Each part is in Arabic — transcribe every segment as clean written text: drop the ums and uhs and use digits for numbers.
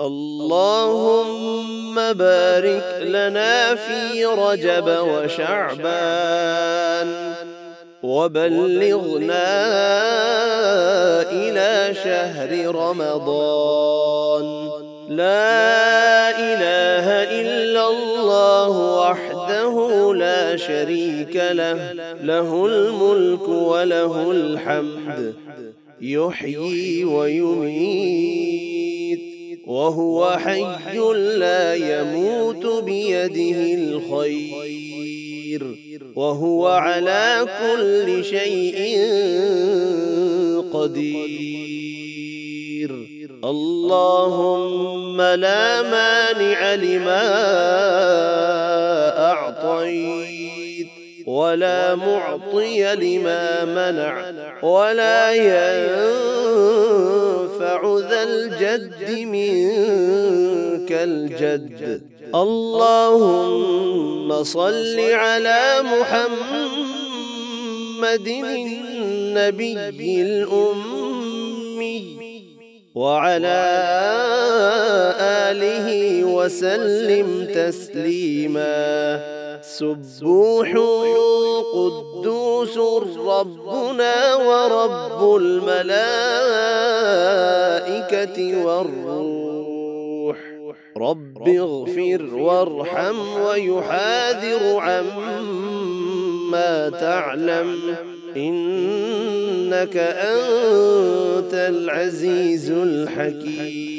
اللهم بارك لنا في رجب وشعبان وبلغنا إلى شهر رمضان. لا إله إلا الله وحده لا شريك له، له الملك وله الحمد، يحيي ويميت وهو حي لا يموت، بيده الخير وهو على كل شيء قدير. اللهم لا مانع لما أعطيت ولا معطي لما منع، ولا ينفع ذا الجد منك الجد. اللهم صل على محمد النبي الأمي وعلى آله وسلم تسليما. سبوح قدوس ربنا ورب الملائكة والروح، رب اغفر وارحم ويحاذر عما تعلم، إنك أنت العزيز الحكيم.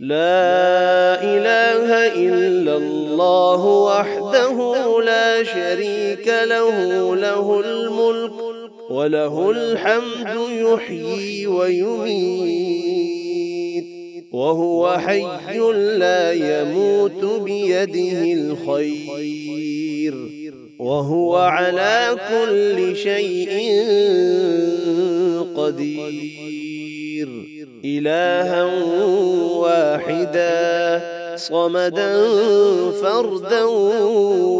لا إله إلا الله وحده لا شريك له، له الملك وله الحمد، يحيي ويميت وهو حي لا يموت، بيده الخير وهو على كل شيء قدير. إلها واحدا صمدا فردا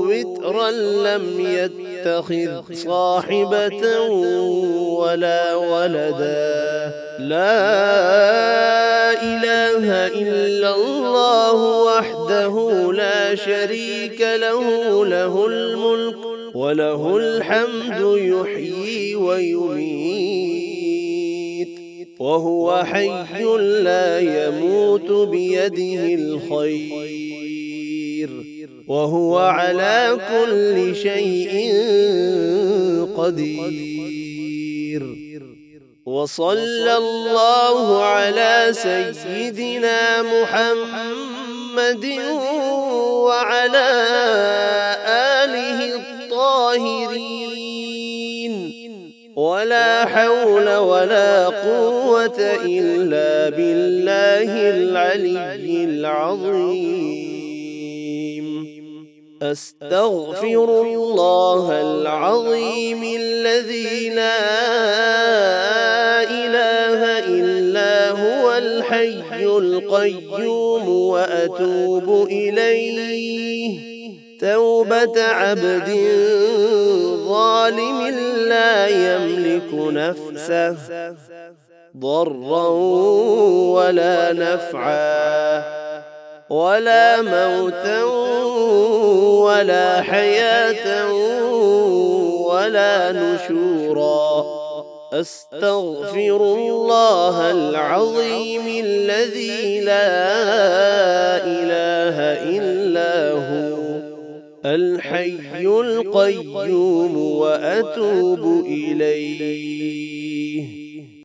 وترا، لم يتخذ صاحبة ولا ولدا، لا إله إلا الله وحده لا شريك له، له الملك وله الحمد، يحيي ويميت وهو حي لا يموت، بيده الخير وهو على كل شيء قدير. وصلى الله على سيدنا محمد وعلى آله الطاهرين، ولا حول ولا قوة إلا بالله العلي العظيم. أستغفر الله العظيم الذي لا إله إلا هو الحي القيوم وأتوب إليه، توبة عبد ظالم لا يملك نفسه ضرا ولا نفعا، ولا موتا ولا حياة ولا نشورا. أستغفر الله العظيم الذي لا إله إلا هو الحي القيوم وأتوب إليه.